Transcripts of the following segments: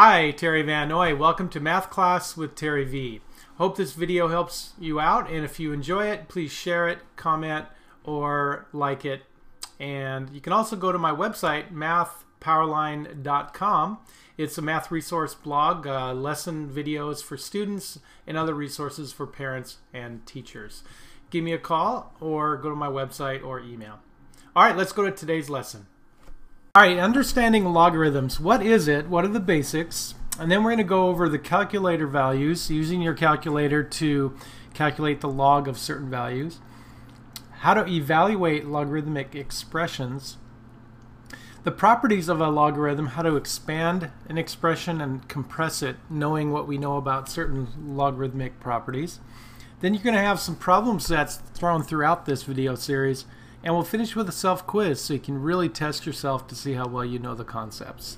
Hi, Terry Van Noy. Welcome to Math Class with Terry V. Hope this video helps you out, and if you enjoy it, please share it, comment, or like it. And you can also go to my website, mathpowerline.com. It's a math resource blog, lesson videos for students, and other resources for parents and teachers. Give me a call or go to my website or email. All right, let's go to today's lesson. All right, understanding logarithms. What is it? What are the basics? And then we're going to go over the calculator values, using your calculator to calculate the log of certain values, how to evaluate logarithmic expressions, the properties of a logarithm, how to expand an expression and compress it, knowing what we know about certain logarithmic properties. Then you're going to have some problem sets thrown throughout this video series. And we'll finish with a self-quiz so you can really test yourself to see how well you know the concepts.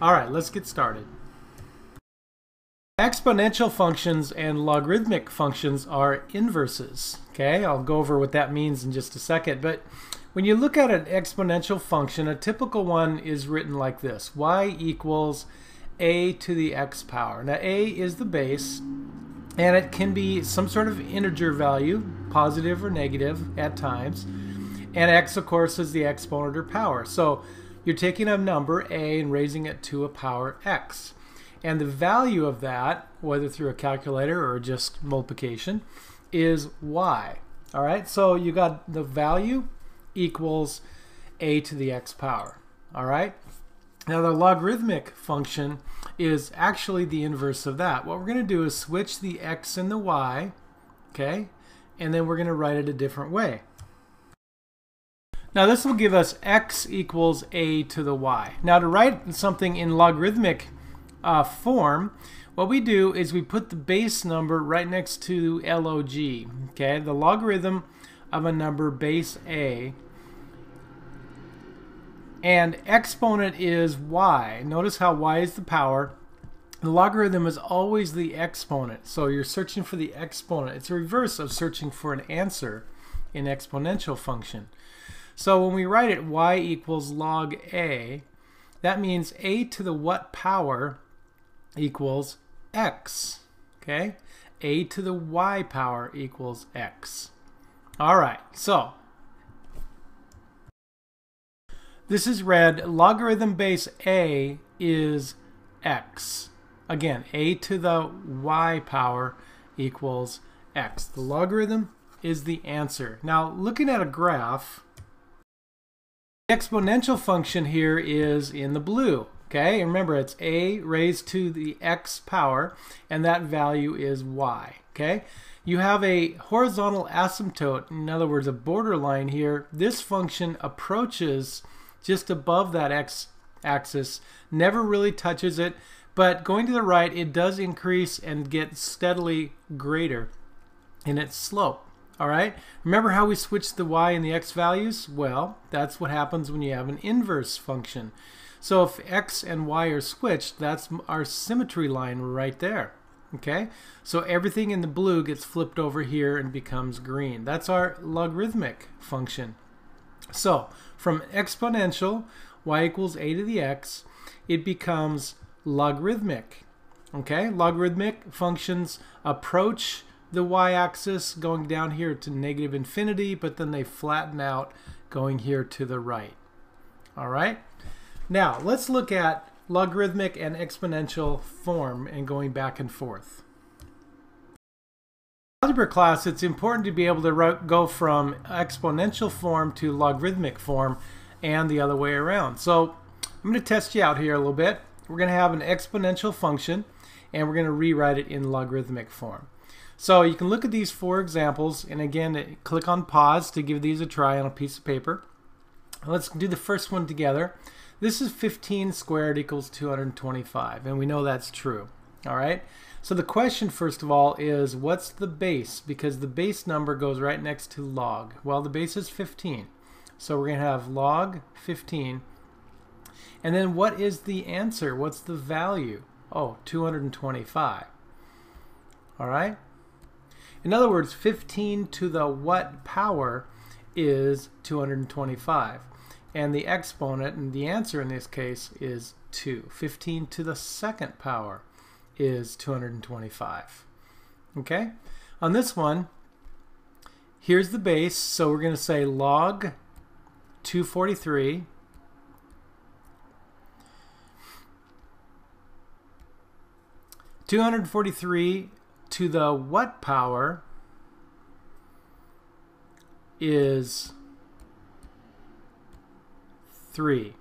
All right, let's get started. Exponential functions and logarithmic functions are inverses. Okay, I'll go over what that means in just a second. But when you look at an exponential function, a typical one is written like this. Y equals a to the x power. Now, a is the base, and it can be some sort of integer value, positive or negative at times. And x, of course, is the exponent or power. So you're taking a number, a, and raising it to a power x. And the value of that, whether through a calculator or just multiplication, is y. All right, so you got the value equals a to the x power. All right, now the logarithmic function is actually the inverse of that. What we're going to do is switch the x and the y, okay, and then we're going to write it a different way. Now this will give us x equals a to the y. Now to write something in logarithmic form, what we do is we put the base number right next to log. Okay, the logarithm of a number base a, and exponent is y. Notice how y is the power. The logarithm is always the exponent, so you're searching for the exponent. It's the reverse of searching for an answer in exponential function. So when we write it y equals log a, that means a to the what power equals x, okay? A to the y power equals x. All right, so this is read logarithm base a is x. Again, a to the y power equals x. The logarithm is the answer. Now, looking at a graph, the exponential function here is in the blue, okay? And remember, it's a raised to the x power, and that value is y, okay? You have a horizontal asymptote, in other words, a borderline here. This function approaches just above that x-axis, never really touches it, but going to the right, it does increase and get steadily greater in its slope. All right, remember how we switched the y and the x values? Well, that's what happens when you have an inverse function. So if x and y are switched, that's our symmetry line right there. Okay, so everything in the blue gets flipped over here and becomes green. That's our logarithmic function. So from exponential, y equals a to the x, it becomes logarithmic. Okay, logarithmic functions approach the y-axis going down here to negative infinity, but then they flatten out going here to the right. All right, now let's look at logarithmic and exponential form and going back and forth. In algebra class, it's important to be able to go from exponential form to logarithmic form and the other way around. So I'm going to test you out here a little bit. We're going to have an exponential function, and we're going to rewrite it in logarithmic form. So you can look at these four examples, and again, click on pause to give these a try on a piece of paper. Let's do the first one together. This is 15 squared equals 225, and we know that's true. All right. So the question, first of all, is what's the base? Because the base number goes right next to log. Well, the base is 15. So we're going to have log 15. And then what is the answer? What's the value? Oh, 225. All right. In other words, 15 to the what power is 225. And the exponent, and the answer in this case, is 2. 15 to the second power is 225. Okay? On this one, here's the base, so we're going to say log 243 243 to the what power is 3.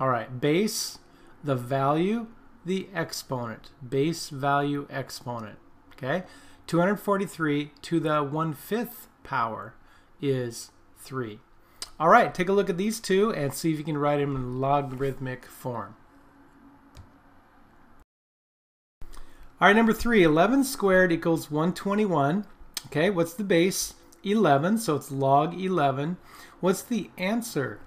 All right, base, the value, the exponent. Base, value, exponent. Okay, 243 to the 1/5 power is 3. All right, take a look at these two and see if you can write them in logarithmic form. All right, number 3, 11 squared equals 121. Okay, what's the base? 11, so it's log 11. What's the answer?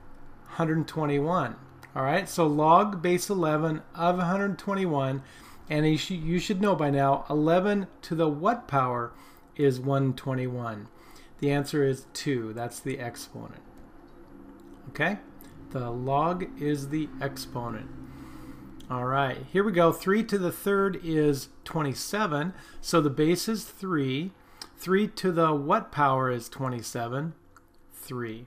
121. All right, so log base 11 of 121, and you should know by now, 11 to the what power is 121? The answer is 2. That's the exponent. Okay, the log is the exponent. All right, here we go. 3 to the third is 27, so the base is 3. 3 to the what power is 27? 3.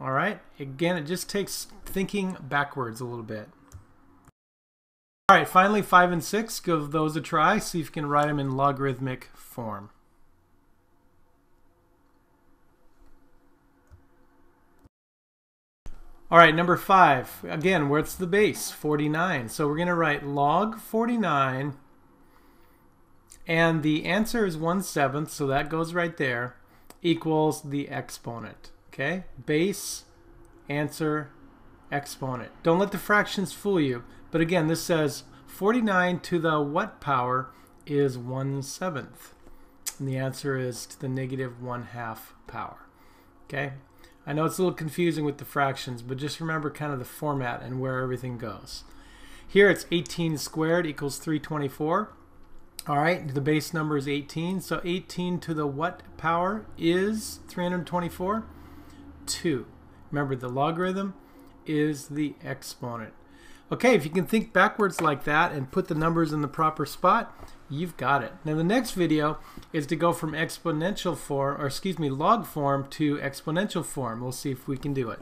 All right, again, it just takes thinking backwards a little bit. All right, finally 5 and 6, give those a try. See if you can write them in logarithmic form. All right, number 5, again, where's the base? 49, so we're going to write log 49. And the answer is 1/7, so that goes right there, equals the exponent. Okay, base, answer, exponent. Don't let the fractions fool you. But again, this says 49 to the what power is 1/7? And the answer is to the negative 1/2 power. Okay, I know it's a little confusing with the fractions, but just remember kind of the format and where everything goes. Here it's 18 squared equals 324. All right, the base number is 18, so 18 to the what power is 324? 2. Remember, the logarithm is the exponent. Okay, if you can think backwards like that and put the numbers in the proper spot, you've got it. Now the next video is to go from exponential form, or excuse me, log form to exponential form. We'll see if we can do it.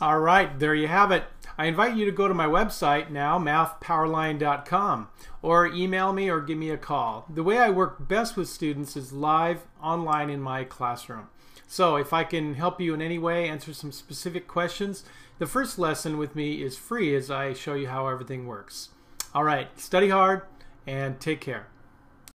All right, there you have it. I invite you to go to my website now, mathpowerline.com, or email me or give me a call. The way I work best with students is live online in my classroom. So if I can help you in any way, answer some specific questions, the first lesson with me is free as I show you how everything works. All right, study hard and take care.